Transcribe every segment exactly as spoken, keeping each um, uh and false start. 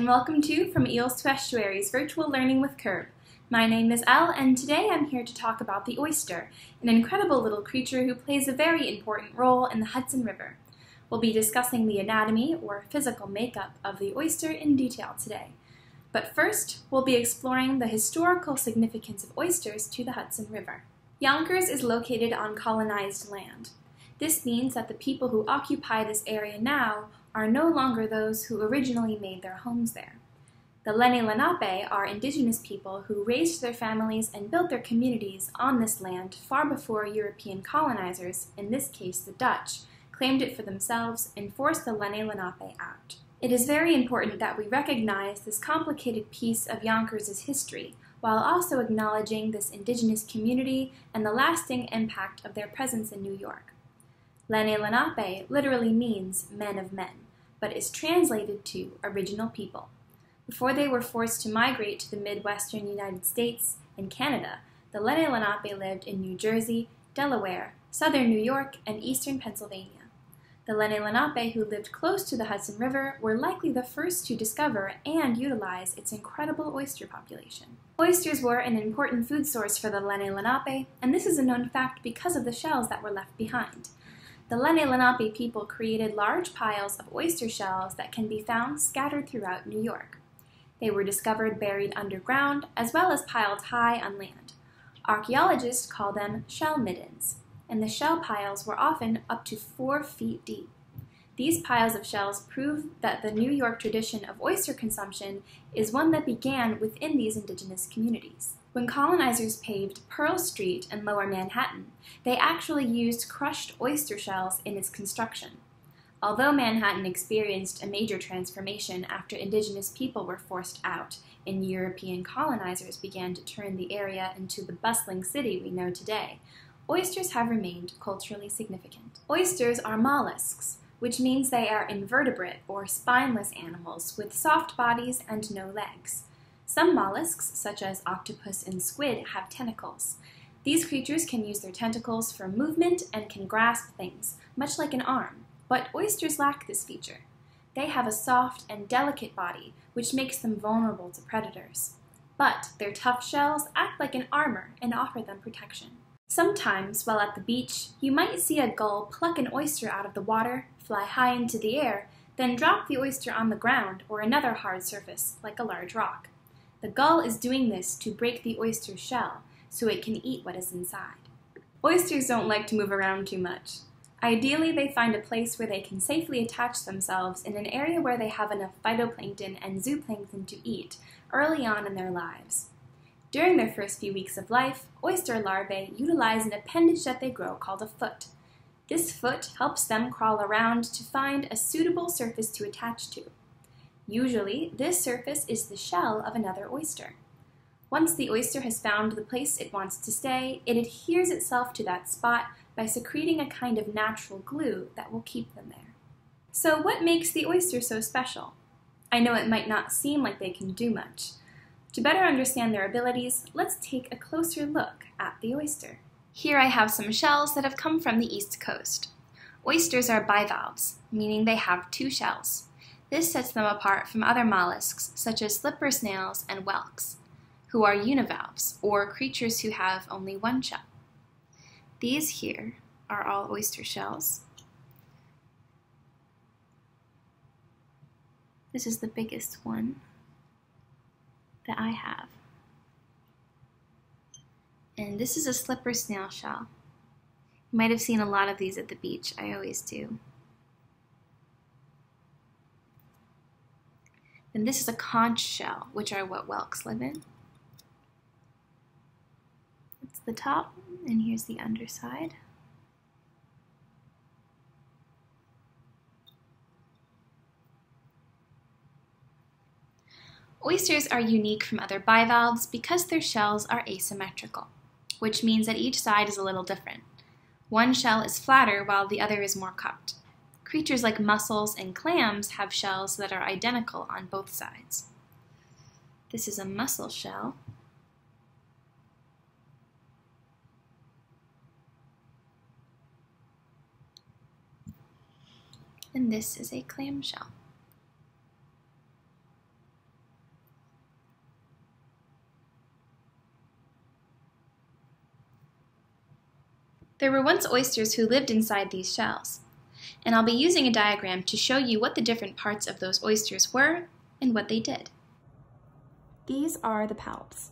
and welcome to From Eels to Estuaries Virtual Learning with Curb. My name is Elle, and today I'm here to talk about the oyster, an incredible little creature who plays a very important role in the Hudson River. We'll be discussing the anatomy, or physical makeup, of the oyster in detail today. But first, we'll be exploring the historical significance of oysters to the Hudson River. Yonkers is located on colonized land. This means that the people who occupy this area now are no longer those who originally made their homes there. The Lenni Lenape are indigenous people who raised their families and built their communities on this land far before European colonizers, in this case the Dutch, claimed it for themselves and forced the Lenni Lenape out. It is very important that we recognize this complicated piece of Yonkers' history, while also acknowledging this indigenous community and the lasting impact of their presence in New York. Lenni Lenape literally means men of men, but is translated to original people. Before they were forced to migrate to the Midwestern United States and Canada, the Lenni Lenape lived in New Jersey, Delaware, southern New York, and eastern Pennsylvania. The Lenni Lenape who lived close to the Hudson River were likely the first to discover and utilize its incredible oyster population. Oysters were an important food source for the Lenni Lenape, and this is a known fact because of the shells that were left behind. The Lenni Lenape people created large piles of oyster shells that can be found scattered throughout New York. They were discovered buried underground, as well as piled high on land. Archaeologists call them shell middens, and the shell piles were often up to four feet deep. These piles of shells prove that the New York tradition of oyster consumption is one that began within these indigenous communities. When colonizers paved Pearl Street in Lower Manhattan, they actually used crushed oyster shells in its construction. Although Manhattan experienced a major transformation after indigenous people were forced out and European colonizers began to turn the area into the bustling city we know today, oysters have remained culturally significant. Oysters are mollusks, which means they are invertebrate or spineless animals with soft bodies and no legs. Some mollusks, such as octopus and squid, have tentacles. These creatures can use their tentacles for movement and can grasp things, much like an arm. But oysters lack this feature. They have a soft and delicate body, which makes them vulnerable to predators. But their tough shells act like an armor and offer them protection. Sometimes, while at the beach, you might see a gull pluck an oyster out of the water, fly high into the air, then drop the oyster on the ground or another hard surface, like a large rock. The gull is doing this to break the oyster's shell, so it can eat what is inside. Oysters don't like to move around too much. Ideally, they find a place where they can safely attach themselves in an area where they have enough phytoplankton and zooplankton to eat early on in their lives. During their first few weeks of life, oyster larvae utilize an appendage that they grow called a foot. This foot helps them crawl around to find a suitable surface to attach to. Usually, this surface is the shell of another oyster. Once the oyster has found the place it wants to stay, it adheres itself to that spot by secreting a kind of natural glue that will keep them there. So what makes the oyster so special? I know it might not seem like they can do much. To better understand their abilities, let's take a closer look at the oyster. Here I have some shells that have come from the East Coast. Oysters are bivalves, meaning they have two shells. This sets them apart from other mollusks, such as slipper snails and whelks, who are univalves, or creatures who have only one shell. These here are all oyster shells. This is the biggest one that I have. And this is a slipper snail shell. You might have seen a lot of these at the beach. I always do. And this is a conch shell, which are what whelks live in. That's the top, and here's the underside. Oysters are unique from other bivalves because their shells are asymmetrical, which means that each side is a little different. One shell is flatter while the other is more cupped. Creatures like mussels and clams have shells that are identical on both sides. This is a mussel shell. And this is a clam shell. There were once oysters who lived inside these shells, and I'll be using a diagram to show you what the different parts of those oysters were and what they did. These are the palps.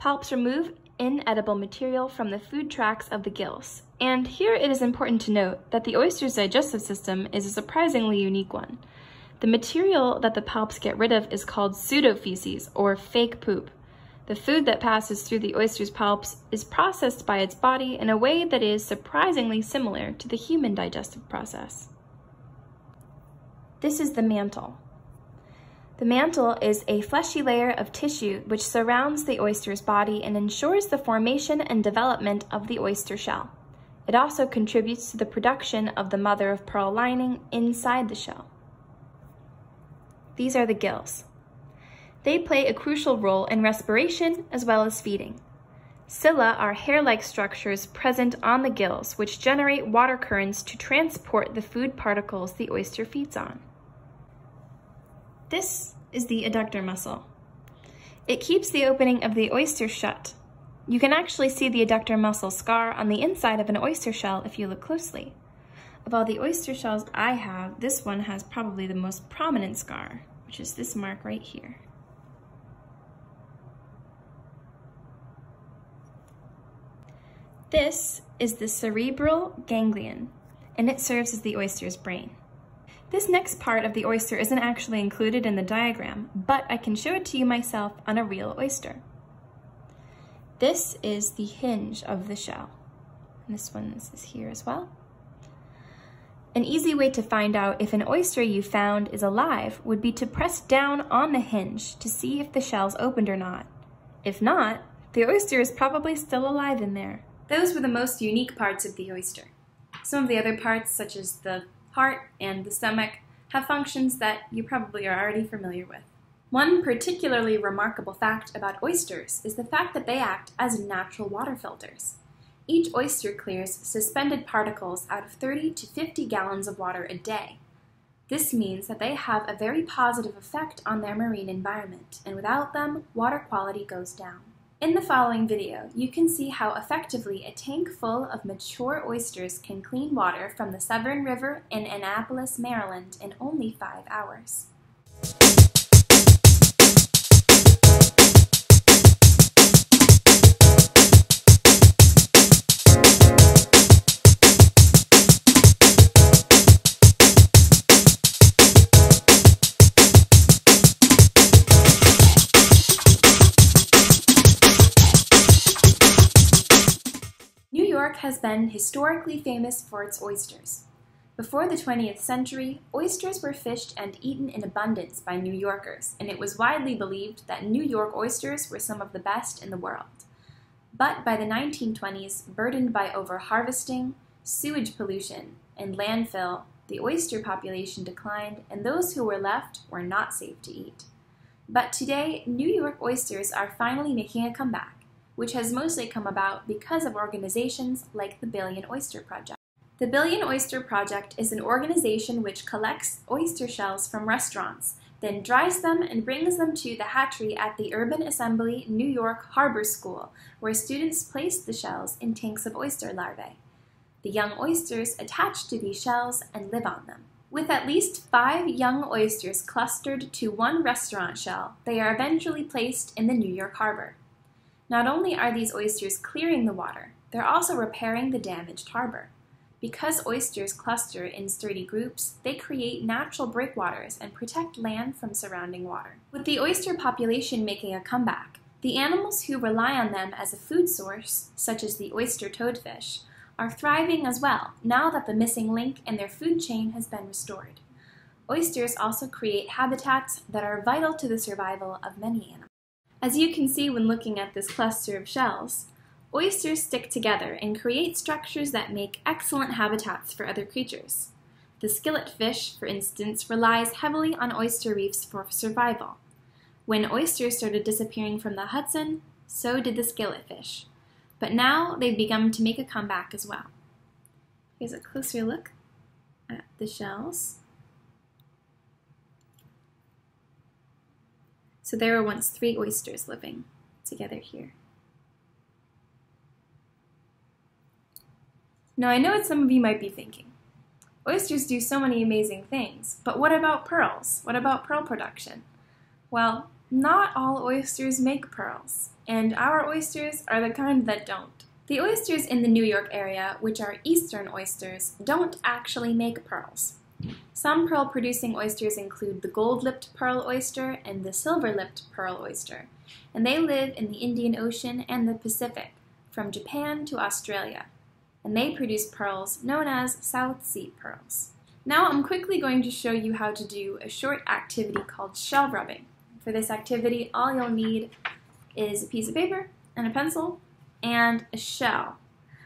Palps remove inedible material from the food tracts of the gills, and here it is important to note that the oyster's digestive system is a surprisingly unique one. The material that the palps get rid of is called pseudofeces, or fake poop. The food that passes through the oyster's palps is processed by its body in a way that is surprisingly similar to the human digestive process. This is the mantle. The mantle is a fleshy layer of tissue which surrounds the oyster's body and ensures the formation and development of the oyster shell. It also contributes to the production of the mother of pearl lining inside the shell. These are the gills. They play a crucial role in respiration as well as feeding. Cilia are hair-like structures present on the gills which generate water currents to transport the food particles the oyster feeds on. This is the adductor muscle. It keeps the opening of the oyster shut. You can actually see the adductor muscle scar on the inside of an oyster shell if you look closely. Of all the oyster shells I have, this one has probably the most prominent scar, which is this mark right here. This is the cerebral ganglion, and it serves as the oyster's brain. This next part of the oyster isn't actually included in the diagram, but I can show it to you myself on a real oyster. This is the hinge of the shell. And this one is here as well. An easy way to find out if an oyster you found is alive would be to press down on the hinge to see if the shell's opened or not. If not, the oyster is probably still alive in there. Those were the most unique parts of the oyster. Some of the other parts, such as the heart and the stomach, have functions that you probably are already familiar with. One particularly remarkable fact about oysters is the fact that they act as natural water filters. Each oyster clears suspended particles out of thirty to fifty gallons of water a day. This means that they have a very positive effect on their marine environment, and without them, water quality goes down. In the following video, you can see how effectively a tank full of mature oysters can clean water from the Severn River in Annapolis, Maryland in only five hours. Has been historically famous for its oysters. Before the twentieth century, oysters were fished and eaten in abundance by New Yorkers, and it was widely believed that New York oysters were some of the best in the world. But by the nineteen twenties, burdened by over-harvesting, sewage pollution, and landfill, the oyster population declined, and those who were left were not safe to eat. But today, New York oysters are finally making a comeback, which has mostly come about because of organizations like the Billion Oyster Project. The Billion Oyster Project is an organization which collects oyster shells from restaurants, then dries them and brings them to the hatchery at the Urban Assembly New York Harbor School, where students place the shells in tanks of oyster larvae. The young oysters attach to these shells and live on them. With at least five young oysters clustered to one restaurant shell, they are eventually placed in the New York harbor. Not only are these oysters clearing the water, they're also repairing the damaged harbor. Because oysters cluster in sturdy groups, they create natural breakwaters and protect land from surrounding water. With the oyster population making a comeback, the animals who rely on them as a food source, such as the oyster toadfish, are thriving as well now that the missing link in their food chain has been restored. Oysters also create habitats that are vital to the survival of many animals. As you can see when looking at this cluster of shells, oysters stick together and create structures that make excellent habitats for other creatures. The skilletfish, for instance, relies heavily on oyster reefs for survival. When oysters started disappearing from the Hudson, so did the skilletfish. But now they've begun to make a comeback as well. Here's a closer look at the shells. So there were once three oysters living together here. Now I know what some of you might be thinking. Oysters do so many amazing things, but what about pearls? What about pearl production? Well, not all oysters make pearls, and our oysters are the kind that don't. The oysters in the New York area, which are eastern oysters, don't actually make pearls. Some pearl-producing oysters include the gold-lipped pearl oyster and the silver-lipped pearl oyster, and they live in the Indian Ocean and the Pacific, from Japan to Australia, and they produce pearls known as South Sea pearls. Now I'm quickly going to show you how to do a short activity called shell rubbing. For this activity, all you'll need is a piece of paper and a pencil and a shell.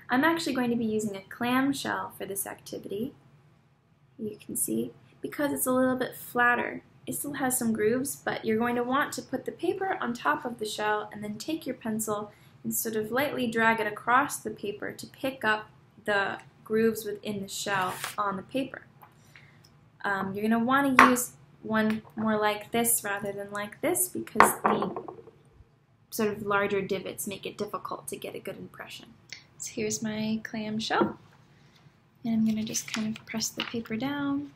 I'm actually going to be using a clam shell for this activity. You can see, because it's a little bit flatter. It still has some grooves, but you're going to want to put the paper on top of the shell and then take your pencil and sort of lightly drag it across the paper to pick up the grooves within the shell on the paper. Um, you're going to want to use one more like this rather than like this because the sort of larger divots make it difficult to get a good impression. So here's my clam shell. And I'm going to just kind of press the paper down.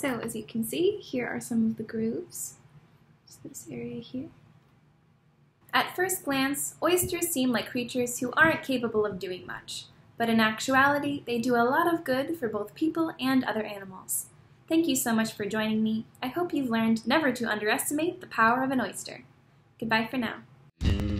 So as you can see, here are some of the grooves, just this area here. At first glance, oysters seem like creatures who aren't capable of doing much, but in actuality, they do a lot of good for both people and other animals. Thank you so much for joining me. I hope you've learned never to underestimate the power of an oyster. Goodbye for now.